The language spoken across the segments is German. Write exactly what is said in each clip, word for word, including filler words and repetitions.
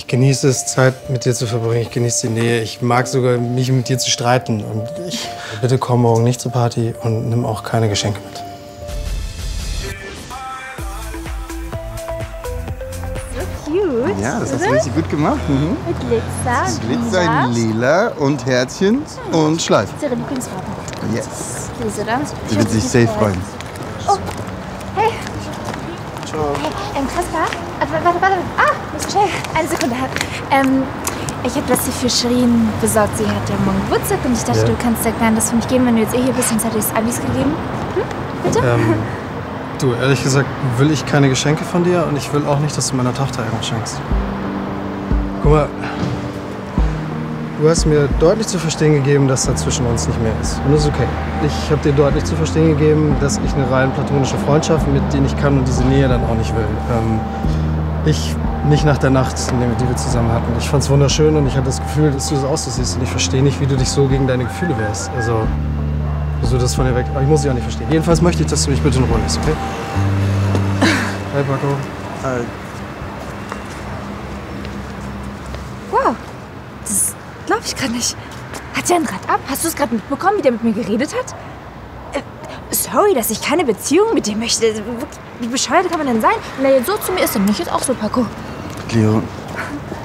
Ich genieße es, Zeit mit dir zu verbringen. Ich genieße die Nähe. Ich mag sogar, mich mit dir zu streiten. Und ich bitte komm morgen nicht zur Party und nimm auch keine Geschenke mit. So cute. Ja, das hast du richtig gut gemacht. Mhm. Mit Glitzer. Das ist Glitzer in lila und Herzchen und Schleifen. Das ist ihre Lieblingsfarbe. Yes. Sie wird sich safe freuen. Oh, hey. Ciao. Hey, ähm, Kaspar? Warte, warte, warte. Ah, schnell. Eine Sekunde. Ähm, ich habe das hier für Schirin besorgt. Sie hat ja morgen Geburtstag und ich dachte, ja, du kannst dir gerne das für mich geben, wenn du jetzt eh hier bist, sonst hätte ich es Abis gegeben. Hm? Bitte? Ähm, du, ehrlich gesagt will ich keine Geschenke von dir und ich will auch nicht, dass du meiner Tochter irgendwas schenkst. Guck mal, du hast mir deutlich zu verstehen gegeben, dass da zwischen uns nicht mehr ist. Und das ist okay. Ich habe dir deutlich zu verstehen gegeben, dass ich eine rein platonische Freundschaft mit dir nicht kann und diese Nähe dann auch nicht will. Ähm, ich nicht nach der Nacht, die wir zusammen hatten. Ich fand's wunderschön und ich hatte das Gefühl, dass du das auszusiehst. Und ich verstehe nicht, wie du dich so gegen deine Gefühle wehrst. Also, so das von dir weg. Aber ich muss dich auch nicht verstehen. Jedenfalls möchte ich, dass du mich bitte in Ruhe lässt, okay? Hi, Paco. Hi. Wow. Das glaub ich gerade nicht. Hat der einen Rad ab? Hast du es gerade mitbekommen, wie der mit mir geredet hat? Äh, sorry, dass ich keine Beziehung mit dir möchte. Wie bescheuert kann man denn sein? Wenn er jetzt so zu mir ist, dann bin ich jetzt auch so, Paco. Leo,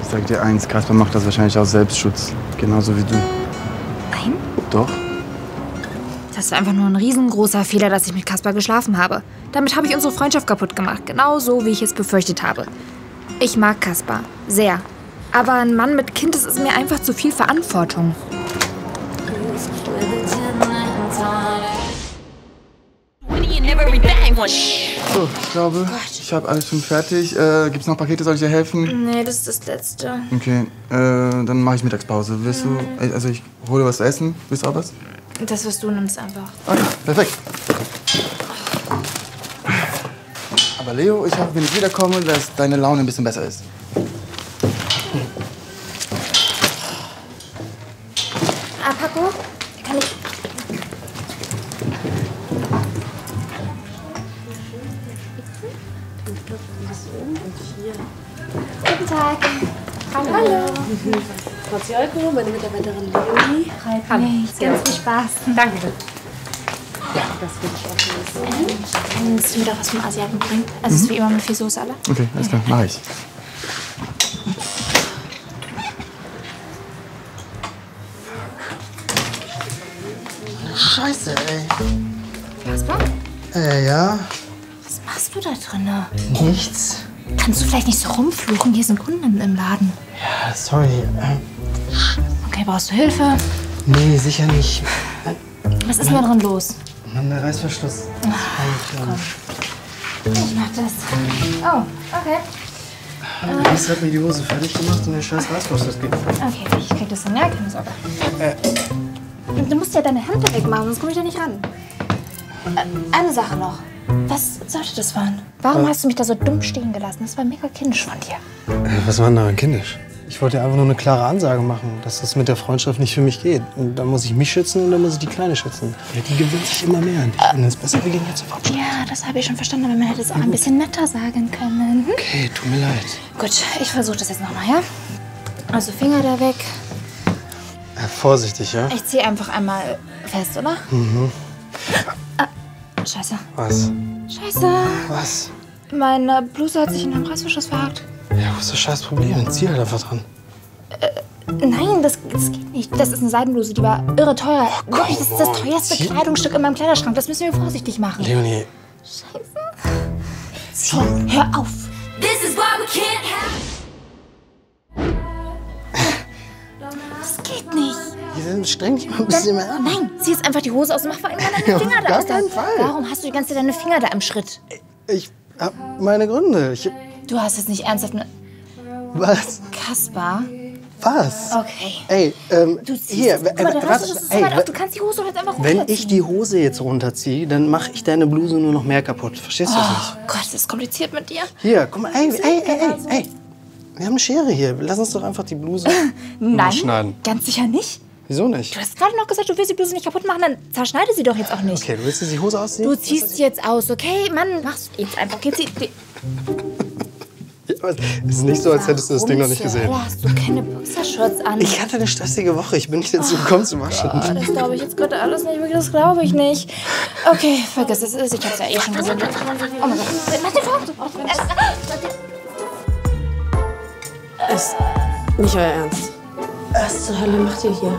ich sag dir eins, Kaspar macht das wahrscheinlich aus Selbstschutz. Genauso wie du. Nein? Doch. Das war einfach nur ein riesengroßer Fehler, dass ich mit Kaspar geschlafen habe. Damit habe ich unsere Freundschaft kaputt gemacht. Genauso, wie ich es befürchtet habe. Ich mag Kaspar. Sehr. Aber ein Mann mit Kind, das ist mir einfach zu viel Verantwortung. So, ich glaube, ich habe alles schon fertig. Äh, gibt's noch Pakete? Soll ich dir helfen? Nee, das ist das Letzte. Okay, äh, dann mache ich Mittagspause. Willst du, also ich hole was zu essen. Willst du auch was? Das, was du nimmst, einfach. Okay, perfekt. Aber Leo, ich hoffe, wenn ich wiederkomme, dass deine Laune ein bisschen besser ist. Ah, Paco, kann ich... Guten Tag. Hallo. Hallo. Frau Ziolko, meine Mitarbeiterin Leonie. Freut mich. Ganz viel Spaß. Danke. Ja, das will ich auch. Ähm, kannst du mir doch was vom Asiaten bringen? Also mhm. Ist wie immer mit viel Soße, alle. Okay, alles klar. Mach ich. Scheiße, ey. Kaspar? Äh, ja? Was machst du da drinne? Nichts. Kannst du vielleicht nicht so rumfluchen? Hier sind Kunden im Laden. Ja, sorry. Okay, brauchst du Hilfe? Nee, sicher nicht. Was ist denn da drin los? Mann, der Reißverschluss. Ach, komm. Ich mach das. Oh, okay. Die Alice hat mir die Hose fertig gemacht und den scheiß Reißverschluss geht. Okay, ich krieg das hin. Ja, keine Sorge. Äh. Du musst ja deine Hände wegmachen, sonst komm ich da nicht ran. Eine Sache noch. Was sollte das waren? Warum äh, hast du mich da so dumm stehen gelassen? Das war mega kindisch von dir. Äh, was war denn daran kindisch? Ich wollte einfach nur eine klare Ansage machen, dass das mit der Freundschaft nicht für mich geht. Und dann muss ich mich schützen und dann muss ich die Kleine schützen. Ja, die gewinnt sich immer mehr. Und ich finde es besser, wir gehen jetzt sofort. Ja, das habe ich schon verstanden, aber man hätte es auch ein bisschen netter sagen können. Hm? Okay, tut mir leid. Gut, ich versuche das jetzt nochmal, ja? Also Finger da weg. Äh, vorsichtig, ja? Ich ziehe einfach einmal fest, oder? Mhm. Ah. Scheiße. Was? Scheiße. Was? Meine Bluse hat sich in einem Reißverschluss verhakt. Ja, wo ist das scheiß Problem? Dann zieh halt einfach dran. Äh, nein, das, das geht nicht. Das ist eine Seidenbluse, die war irre teuer. Oh, wirklich, das ist das teuerste zieh. Kleidungsstück in meinem Kleiderschrank. Das müssen wir vorsichtig machen. Leonie. Scheiße. Zieh. Komm, hör auf. This is why we can't have... Das geht nicht. Die sind streng dich mal ein bisschen mehr an. Nein, zieh jetzt einfach die Hose aus und mach vor allem mal deine Finger da aus. Auf keinen Fall. Warum hast du die ganze Zeit deine Finger da im Schritt? Ich hab meine Gründe. Ich... Du hast jetzt nicht ernsthaft eine... Was? Kaspar? Was? Okay. Ey, ähm, du ziehst hier, das. Guck mal, der Rest, das ey, auf. Du kannst die Hose jetzt einfach runterziehen. Wenn ich die Hose jetzt runterziehe, dann mache ich deine Bluse nur noch mehr kaputt. Verstehst du das nicht? Oh Gott, das ist kompliziert mit dir. Hier, guck mal, ey, ey, ey, ey, ey. Wir haben eine Schere hier. Lass uns doch einfach die Bluse schneiden. Nein, ganz sicher nicht. Wieso nicht? Du hast gerade noch gesagt, du willst die Bluse nicht kaputt machen, dann zerschneide sie doch jetzt auch nicht. Okay, du willst die Hose ausziehen? Du ziehst sie jetzt aus, okay? Mann, machst du jetzt einfach. Okay, zieh, zieh. Ja, Es ist nicht so, als hättest du das Ding noch nicht gesehen. Ja, hast du keine Boxershorts an? Ich hatte eine stressige Woche. Ich bin nicht dazu gekommen zu waschen. Oh, das glaube ich jetzt gerade alles nicht. Das glaube ich nicht. Okay, vergiss es. Ich hab's ja eh schon gesehen. Oh mein Gott. Mach dir vor. Ist nicht euer Ernst. Was zur Hölle macht ihr hier?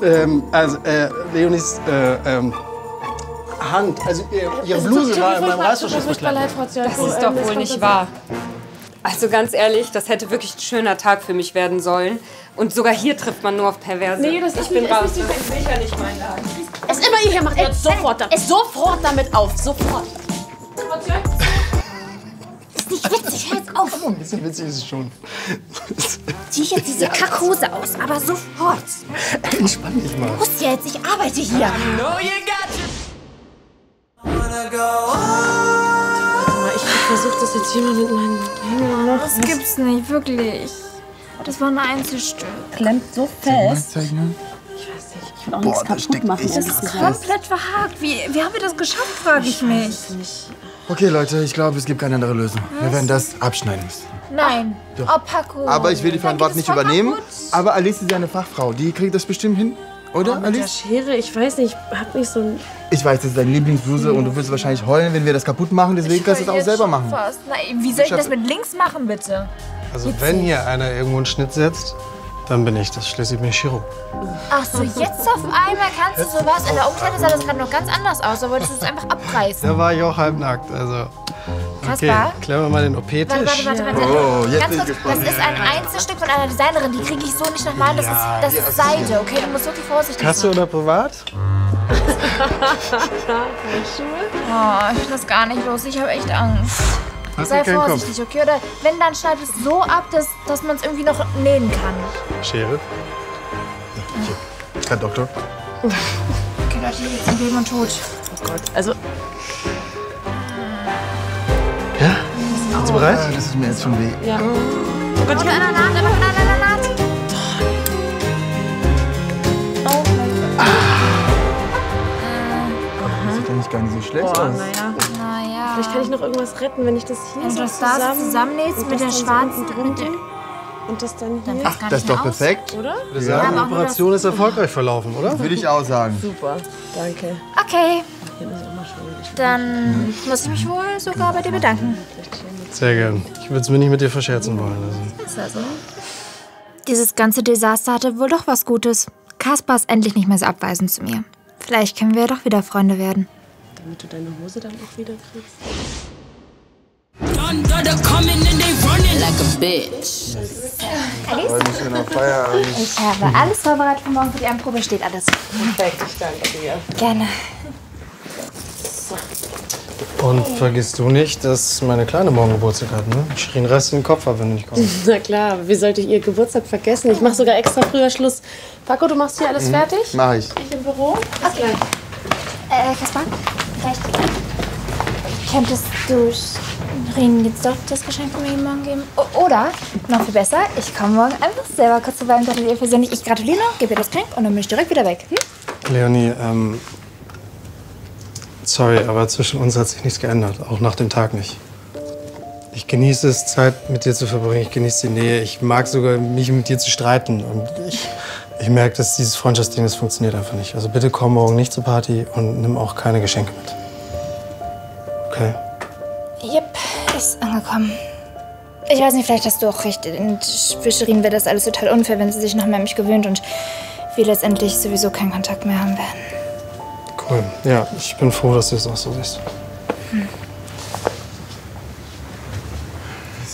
Ähm, also, äh, Leonies, äh, ähm... Hand, also ihre Bluse war in meinem Reißverschluss bekleidet. Das ist doch wohl nicht wahr. Also ganz ehrlich, das hätte wirklich ein schöner Tag für mich werden sollen. Und sogar hier trifft man nur auf Perverse. Nee, das ich bin raus. Das ist sicher nicht mein Laden. Es immer ihr hier macht, hört sofort damit, sofort damit auf, sofort. Ist nicht witzig, hör jetzt auf. Ein bisschen witzig ist es schon. Zieh jetzt diese Kackhose aus, aber sofort. Entspann dich mal. Du musst jetzt, ich arbeite hier. Ich versuche das jetzt hier mal mit meinen Händen. Ja, das gibt's nicht, wirklich. Das war ein Einzelstück. Klemmt so fest. Ich weiß nicht, ich will auch nichts kaputt machen. Das ist komplett verhakt. Wie, wie haben wir das geschafft, frage ich mich. Okay, Leute, ich glaube, es gibt keine andere Lösung. Wir werden das abschneiden müssen. Nein. Doch. Oh, Paco. Aber ich will die Verantwortung nicht übernehmen. Aber Alice ist ja eine Fachfrau. Die kriegt das bestimmt hin. Oder, oh, mit Alice? Der Schere, ich weiß nicht, ich hab nicht so ein... Ich weiß, das ist deine Lieblingsbluse und du wirst wahrscheinlich heulen, wenn wir das kaputt machen, deswegen kannst du es auch selber machen. Fast. Nein, wie soll ich das mit links machen, bitte? Also jetzt wenn hier einer irgendwo einen Schnitt setzt, dann bin ich das, schließlich bin ich Chiro. Ach so, jetzt auf einmal kannst du sowas, in der Umkleide sah das gerade noch ganz anders aus, da wolltest du es einfach abreißen. Da war ich auch halbnackt, also... Okay, klären wir mal den O P-Tisch. Warte, warte, warte. Oh, jetzt bin ich gespannt. Das ist ein Einzelstück von einer Designerin, die kriege ich so nicht nochmal. Das ist, das ist Seide, okay? Du musst wirklich vorsichtig sein. Hast du oder privat? Oh, ich will das gar nicht los. Ich habe echt Angst. Sei vorsichtig, okay? Oder wenn, dann schneid es so ab, dass, dass man es irgendwie noch nähen kann. Schere? Herr Doktor? Okay, Leute, jetzt sind Leben und Tod. Oh Gott, also... Ja? Sind Sie bereit? Das ist mir jetzt schon weh. Ja. Oh Gott, ich bin an der Naht, aber an der Naht. Oh mein Gott. Das sieht ja nicht gar nicht so schlecht aus. Naja. Naja. Vielleicht kann ich noch irgendwas retten, wenn ich das hier also das zusammen zusammennähst mit der schwarzen Drücken. Und das dann hier. Ach, das ist doch perfekt, oder? Wir sagen, die Operation ist erfolgreich verlaufen, oder? Würde ich auch sagen. Super, danke. Okay. Dann muss ich mich wohl sogar bei dir bedanken. Sehr gern. Ich würde es mir nicht mit dir verscherzen wollen. Also. Also. Dieses ganze Desaster hatte wohl doch was Gutes. Kaspar ist endlich nicht mehr so abweisend zu mir. Vielleicht können wir ja doch wieder Freunde werden. Damit du deine Hose dann auch wieder kriegst. Ich habe alles vorbereitet für morgen. Für die Anprobe steht alles. Perfekt, ich danke dir. Gerne. Und vergisst du nicht, dass meine Kleine morgen Geburtstag hat, ne? Ich schrie den Rest in den Kopf ab, wenn du nicht kommst. Na klar, aber wie sollte ich ihr Geburtstag vergessen? Ich mache sogar extra früher Schluss. Paco, du machst hier alles mhm. fertig? Mach ich. Ich im Büro. Bis okay. Gleich. Äh, Kaspar, vielleicht könntest du Schirin jetzt doch das Geschenk von mir morgen geben? O oder, noch viel besser, ich komme morgen einfach selber kurz vorbei und gratuliere ihr persönlich. Ich gratuliere noch, gebe ihr das Geschenk und dann bin ich direkt wieder weg. Hm? Leonie, ähm... sorry, aber zwischen uns hat sich nichts geändert, auch nach dem Tag nicht. Ich genieße es, Zeit mit dir zu verbringen, ich genieße die Nähe, ich mag sogar, mich mit dir zu streiten. Und ich, ich merke, dass dieses Freundschaftsding, das funktioniert einfach nicht. Also bitte komm morgen nicht zur Party und nimm auch keine Geschenke mit. Okay? Jep, ist angekommen. Ich weiß nicht, vielleicht hast du auch recht. Und für Schirin wäre das alles total unfair, wenn sie sich noch mehr an mich gewöhnt und wir letztendlich sowieso keinen Kontakt mehr haben werden. Cool. Ja, ich bin froh, dass du es auch so siehst. Hm.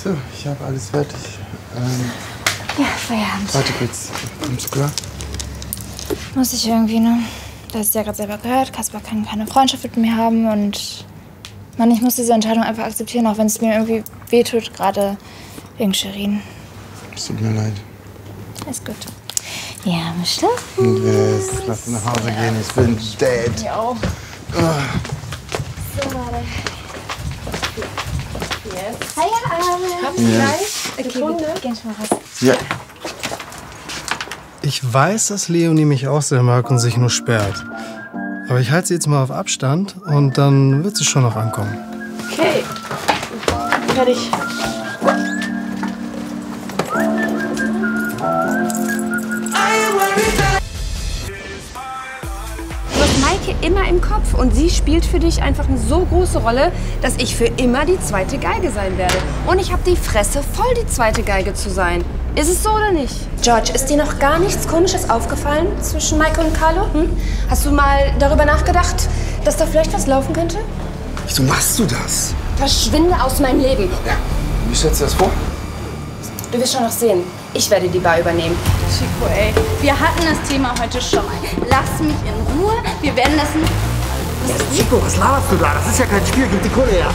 So, ich habe alles fertig. Ähm, ja, Feierabend. Warte kurz. Kommst du klar? Muss ich irgendwie, ne? Du hast es ja gerade selber gehört. Kaspar kann keine Freundschaft mit mir haben. Und man, ich muss diese Entscheidung einfach akzeptieren, auch wenn es mir irgendwie wehtut, gerade wegen Schirin. Es tut mir leid. Ist gut. Ja, wir schlafen. Yes, lass nach Hause gehen, ich bin dead. Ich auch. So, warte. Yes. Feierabend. Habt ihr gleich gefunden? Gehen schon mal raus. Ja. Ich weiß, dass Leonie mich auch sehr mag und sich nur sperrt. Aber ich halte sie jetzt mal auf Abstand und dann wird sie schon noch ankommen. Okay. Fertig. immer im Kopf und sie spielt für dich einfach eine so große Rolle, dass ich für immer die zweite Geige sein werde. Und ich habe die Fresse voll, die zweite Geige zu sein. Ist es so oder nicht? George, ist dir noch gar nichts Komisches aufgefallen zwischen Michael und Carlo? Hm? Hast du mal darüber nachgedacht, dass da vielleicht was laufen könnte? Wieso machst du das? Verschwinde aus meinem Leben. Ja, wie stellst du das vor? Du wirst schon noch sehen. Ich werde die Bar übernehmen. Chico, ey, wir hatten das Thema heute schon mal. Lass mich in Ruhe, wir werden das nicht... Was Chico, was laberst du da? Das ist ja kein Spiel, gib die Kohle her.